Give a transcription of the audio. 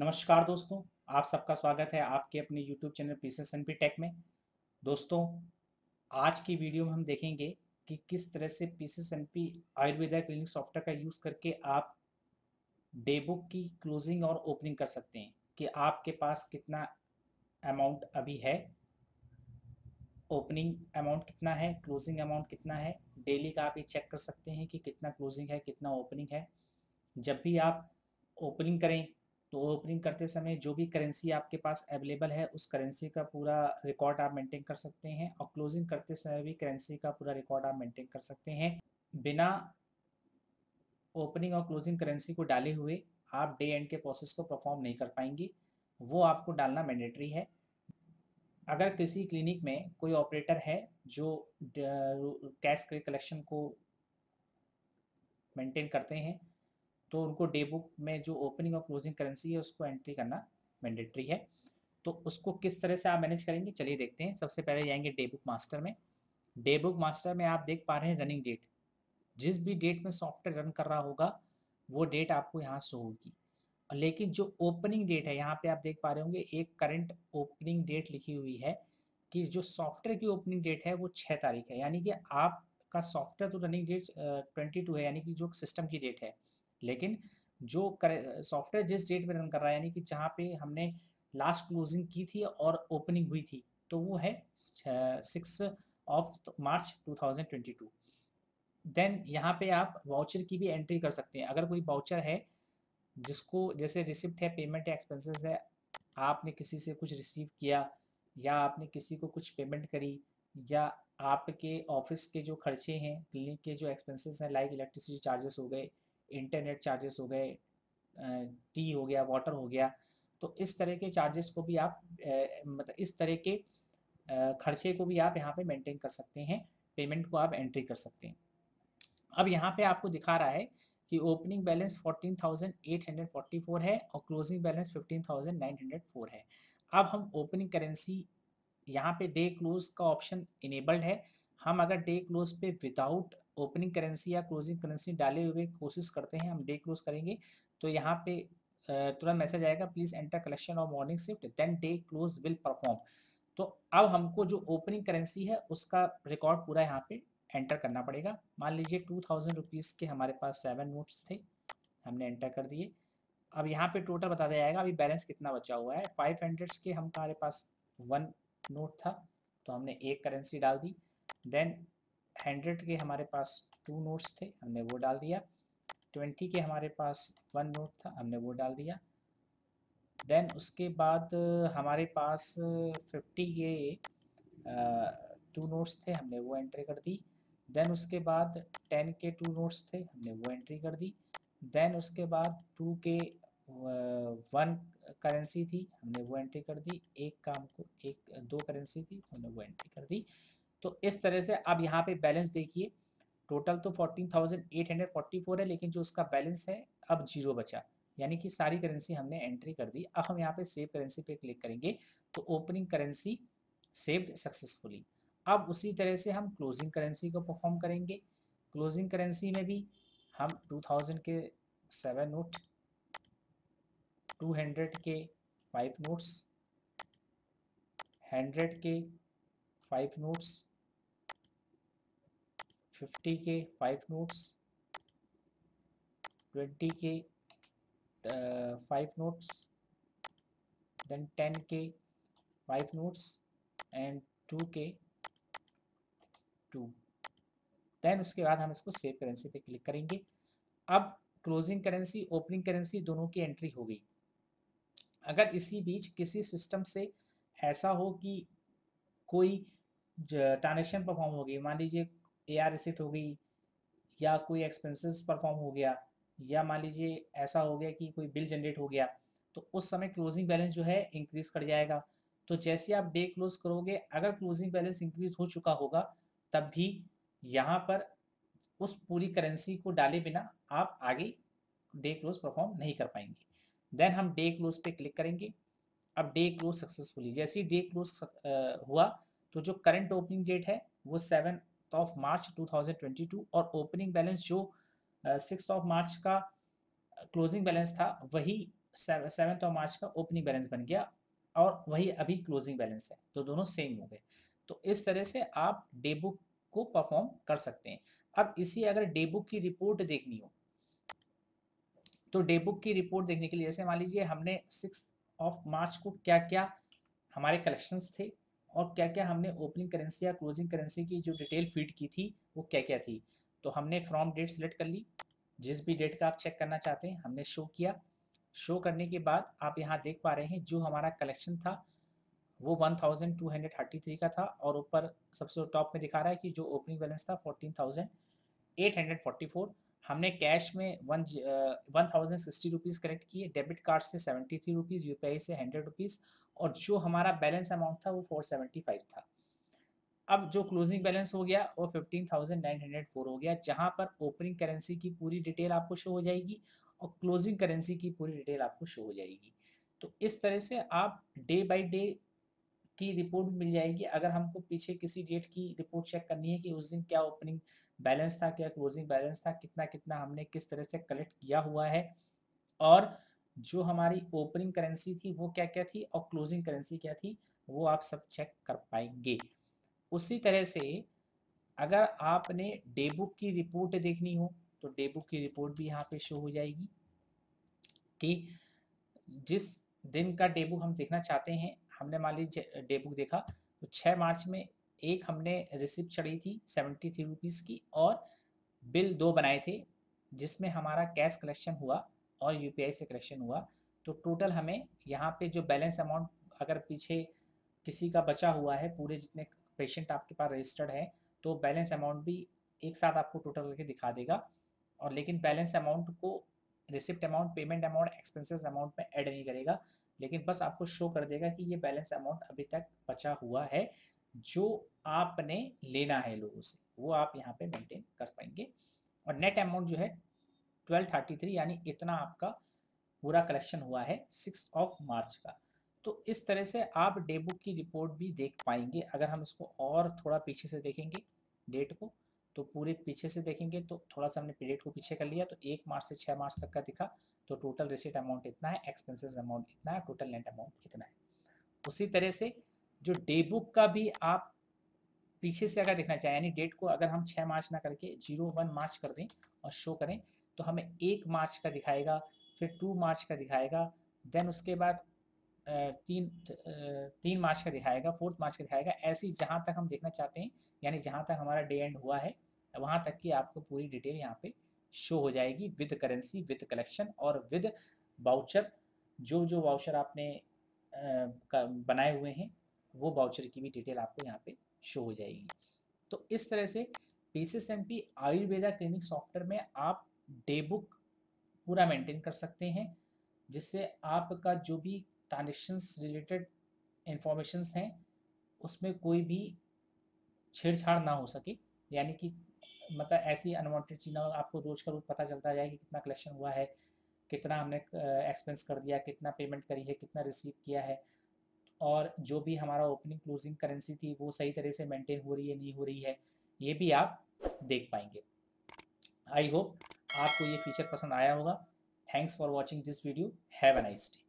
नमस्कार दोस्तों, आप सबका स्वागत है आपके अपने YouTube चैनल PCSNP Tech में। दोस्तों, आज की वीडियो में हम देखेंगे कि किस तरह से PCSNP आयुर्वेदा क्लिनिक सॉफ्टवेयर का यूज़ करके आप डेबुक की क्लोजिंग और ओपनिंग कर सकते हैं कि आपके पास कितना अमाउंट अभी है, ओपनिंग अमाउंट कितना है, क्लोजिंग अमाउंट कितना है। डेली का आप ये चेक कर सकते हैं कि कितना क्लोजिंग है, कितना ओपनिंग है। जब भी आप ओपनिंग करें तो ओपनिंग करते समय जो भी करेंसी आपके पास अवेलेबल है उस करेंसी का पूरा रिकॉर्ड आप मेंटेन कर सकते हैं, और क्लोजिंग करते समय भी करेंसी का पूरा रिकॉर्ड आप मेंटेन कर सकते हैं। बिना ओपनिंग और क्लोजिंग करेंसी को डाले हुए आप डे एंड के प्रोसेस को परफॉर्म नहीं कर पाएंगे, वो आपको डालना मैंडेटरी है। अगर किसी क्लिनिक में कोई ऑपरेटर है जो कैश कलेक्शन को मेंटेन करते हैं तो उनको डे बुक में जो ओपनिंग और क्लोजिंग करेंसी है उसको एंट्री करना मैंडेटरी है। तो उसको किस तरह से आप मैनेज करेंगे, चलिए देखते हैं। सबसे पहले जाएंगे डे बुक मास्टर में। डे बुक मास्टर में आप देख पा रहे हैं रनिंग डेट, जिस भी डेट में सॉफ्टवेयर रन कर रहा होगा वो डेट आपको यहाँ शो होगी। लेकिन जो ओपनिंग डेट है यहाँ पे आप देख पा रहे होंगे एक करंट ओपनिंग डेट लिखी हुई है कि जो सॉफ्टवेयर की ओपनिंग डेट है वो 6 तारीख है। यानी कि आपका सॉफ्टवेयर तो रनिंग डेट 22 है, यानी कि जो सिस्टम की डेट है, लेकिन जो सॉफ्टवेयर जिस डेट पे रन कर रहा है यानी कि जहाँ पे हमने लास्ट क्लोजिंग की थी और ओपनिंग हुई थी, तो वो है 6 मार्च 2022। देन यहाँ पे आप वाउचर की भी एंट्री कर सकते हैं। अगर कोई वाउचर है जिसको जैसे रिसिप्ट है, पेमेंट एक्सपेंसेस है, आपने किसी से कुछ रिसीव किया या आपने किसी को कुछ पेमेंट करी, या आपके ऑफिस के जो खर्चे हैं, क्लिनिक के जो एक्सपेंसेस हैं लाइक इलेक्ट्रिसिटी चार्जेस हो गए, इंटरनेट चार्जेस हो गए, टी हो गया, वाटर हो गया, तो इस तरह के चार्जेस को भी आप मतलब इस तरह के खर्चे को भी आप यहाँ पे मेंटेन कर सकते हैं, पेमेंट को आप एंट्री कर सकते हैं। अब यहाँ पे आपको दिखा रहा है कि ओपनिंग बैलेंस 14,844 है और क्लोजिंग बैलेंस 15,904 है। अब हम ओपनिंग करेंसी, यहाँ पे डे क्लोज का ऑप्शन इनेबल्ड है। हम अगर डे क्लोज पे विदाउट ओपनिंग करेंसी या क्लोजिंग करेंसी डाले हुए कोशिश करते हैं, हम डे क्लोज करेंगे तो यहाँ पे तुरंत मैसेज आएगा प्लीज एंटर कलेक्शन और morning shift then day close will perform. तो अब हमको जो ओपनिंग करेंसी है उसका रिकॉर्ड पूरा यहाँ पे एंटर करना पड़ेगा। मान लीजिए 2000 रुपीज़ के हमारे पास 7 नोट्स थे, हमने एंटर कर दिए। अब यहाँ पे टोटल बता दिया जाएगा अभी बैलेंस कितना बचा हुआ है। 500 के हमारे पास 1 नोट था तो हमने एक करेंसी डाल दी। देन 100 के हमारे पास 2 नोट्स थे, हमने वो डाल दिया। 20 के हमारे पास 1 नोट था, हमने वो डाल दिया। देन उसके बाद हमारे पास 50 के 2 नोट्स थे, हमने वो एंट्री कर दी। देन उसके बाद 10 के 2 नोट्स थे, हमने वो एंट्री कर दी। देन उसके बाद 2 के 1 करेंसी थी, हमने वो एंट्री कर दी। 2 करेंसी थी, हमने वो एंट्री कर दी। तो इस तरह से अब यहाँ पे बैलेंस देखिए, टोटल तो 14,844 है लेकिन जो उसका बैलेंस है अब 0 बचा, यानी कि सारी करेंसी हमने एंट्री कर दी। अब हम यहाँ पे सेव करेंसी पे क्लिक करेंगे तो ओपनिंग करेंसी सेव्ड सक्सेसफुली। अब उसी तरह से हम क्लोजिंग करेंसी को परफॉर्म करेंगे। क्लोजिंग करेंसी में भी हम 2000 के 7 नोट, 200 के 5 नोट्स, 100 के 5 नोट्स, 50 के 5 नोट्स, 20 के 5 नोट्स, देन 10 के 5 नोट्स एंड 2 के 2। देन उसके बाद हम इसको सेव करेंसी पे क्लिक करेंगे। अब क्लोजिंग करेंसी, ओपनिंग करेंसी दोनों की एंट्री हो गई। अगर इसी बीच किसी सिस्टम से ऐसा हो कि कोई ट्रांजेक्शन परफॉर्म हो गई, मान लीजिए AR रिसिप्ट हो गई या कोई एक्सपेंसेस परफॉर्म हो गया, या मान लीजिए ऐसा हो गया कि कोई बिल जनरेट हो गया, तो उस समय क्लोजिंग बैलेंस जो है इंक्रीज़ कर जाएगा। तो जैसे आप डे क्लोज करोगे, अगर क्लोजिंग बैलेंस इंक्रीज हो चुका होगा तब भी यहाँ पर उस पूरी करेंसी को डाले बिना आप आगे डे क्लोज परफॉर्म नहीं कर पाएंगे। देन हम डे क्लोज पे क्लिक करेंगे। अब डे क्लोज सक्सेसफुली, जैसे ही डे क्लोज हुआ तो जो करंट ओपनिंग डेट है वो 7 मार्च 2022 और ओपनिंग बैलेंस जो 6 मार्च का क्लोजिंग बैलेंस था वही 7 मार्च का ओपनिंग बैलेंस बन गया और वही अभी क्लोजिंग बैलेंस है, तो दोनों सेम हो गए। तो इस तरह से आप डे बुक को परफॉर्म कर सकते हैं। अब इसी अगर डे बुक की रिपोर्ट देखनी हो तो डे बुक की रिपोर्ट देखने के लिए जैसे मान लीजिए हमने 6 मार्च को क्या क्या हमारे कलेक्शंस थे और क्या क्या हमने ओपनिंग करेंसी या क्लोजिंग करेंसी की जो डिटेल फीड की थी वो क्या क्या थी। तो हमने फ्रॉम डेट सेलेक्ट कर ली, जिस भी डेट का आप चेक करना चाहते हैं हमने शो किया। शो करने के बाद आप यहाँ देख पा रहे हैं जो हमारा कलेक्शन था वो 1233 का था और ऊपर सबसे टॉप में दिखा रहा है कि जो ओपनिंग बैलेंस था 14,844। हमने कैश में 1,060 रुपीज़ कलेक्ट किए, डेबिट कार्ड से 73 रुपीज़, यूपीआई से 100 रुपीज़ और जो हमारा बैलेंस अमाउंट था वो 475 था। अब जो क्लोजिंग बैलेंस हो गया वो 15,904 हो गया, जहाँ पर ओपनिंग करेंसी की पूरी डिटेल आपको शो हो जाएगी और क्लोजिंग करेंसी की पूरी डिटेल आपको शो हो जाएगी। तो इस तरह से आप डे बाय डे की रिपोर्ट मिल जाएगी। अगर हमको पीछे किसी डेट की रिपोर्ट चेक करनी है कि उस दिन क्या ओपनिंग बैलेंस था, क्या क्लोजिंग बैलेंस था, कितना कितना हमने किस तरह से कलेक्ट किया हुआ है और जो हमारी ओपनिंग करेंसी थी वो क्या क्या थी और क्लोजिंग करेंसी क्या थी, वो आप सब चेक कर पाएंगे। उसी तरह से अगर आपने डे बुक की रिपोर्ट देखनी हो तो डे बुक की रिपोर्ट भी यहाँ पे शो हो जाएगी कि जिस दिन का डे बुक हम देखना चाहते हैं। हमने मान लीजिए डे बुक देखा तो 6 मार्च में एक हमने रिसिप्ट चढ़ी थी 73 रुपीज़ की और बिल 2 बनाए थे जिसमें हमारा कैश कलेक्शन हुआ और यूपीआई से कलेक्शन हुआ। तो टोटल हमें यहाँ पे जो बैलेंस अमाउंट अगर पीछे किसी का बचा हुआ है, पूरे जितने पेशेंट आपके पास रजिस्टर्ड है तो बैलेंस अमाउंट भी एक साथ आपको टोटल करके दिखा देगा। और लेकिन बैलेंस अमाउंट को receipt amount, payment amount, expenses amount में ऐड नहीं करेगा, लेकिन बस आपको शो कर देगा कि ये बैलेंस अमाउंट अभी तक बचा हुआ है जो आपने लेना है लोगों से, वो आप यहाँ पे मेंटेन कर पाएंगे। और नेट अमाउंट जो है 1233 यानी इतना आपका पूरा कलेक्शन हुआ है 6 मार्च का। तो इस तरह से आप डे बुक की रिपोर्ट भी देख पाएंगे। अगर हम इसको और थोड़ा पीछे से देखेंगे डेट को, तो पूरे पीछे से देखेंगे तो थोड़ा सा हमने पीरियड को पीछे कर लिया तो 1 मार्च से 6 मार्च तक का दिखा। तो टोटल रिसिप्ट अमाउंट इतना है, एक्सपेंसेस अमाउंट इतना है, टोटल नेट अमाउंट इतना है। उसी तरह से जो डे बुक का भी आप पीछे से अगर देखना चाहें यानी डेट को अगर हम 6 मार्च ना करके 01 मार्च कर दें और शो करें तो हमें 1 मार्च का दिखाएगा, फिर 2 मार्च का दिखाएगा, देन उसके बाद 3 मार्च का दिखाएगा, 4 मार्च का दिखाएगा, ऐसी जहाँ तक हम देखना चाहते हैं यानी जहाँ तक हमारा डे एंड हुआ है वहाँ तक की आपको पूरी डिटेल यहाँ पे शो हो जाएगी विद करेंसी, विद कलेक्शन और विद वाउचर। जो जो वाउचर आपने बनाए हुए हैं वो वाउचर की भी डिटेल आपको यहाँ पे शो हो जाएगी। तो इस तरह से PCSNP आयुर्वेदा क्लिनिक सॉफ्टवेयर में आप डे बुक पूरा मेंटेन कर सकते हैं, जिससे आपका जो भी ट्रांजेक्शन्स रिलेटेड इंफॉर्मेशंस हैं उसमें कोई भी छेड़छाड़ ना हो सके। यानी कि मतलब ऐसी अनवांटेड चीज़ ना हो, आपको रोज का रोज पता चलता जाए कि कितना कलेक्शन हुआ है, कितना हमने एक्सपेंस कर दिया, कितना पेमेंट करी है, कितना रिसीव किया है और जो भी हमारा ओपनिंग क्लोजिंग करेंसी थी वो सही तरह से मेंटेन हो रही है नहीं हो रही है, ये भी आप देख पाएंगे। आई होप आपको ये फीचर पसंद आया होगा। Thanks for watching this video. Have a nice day.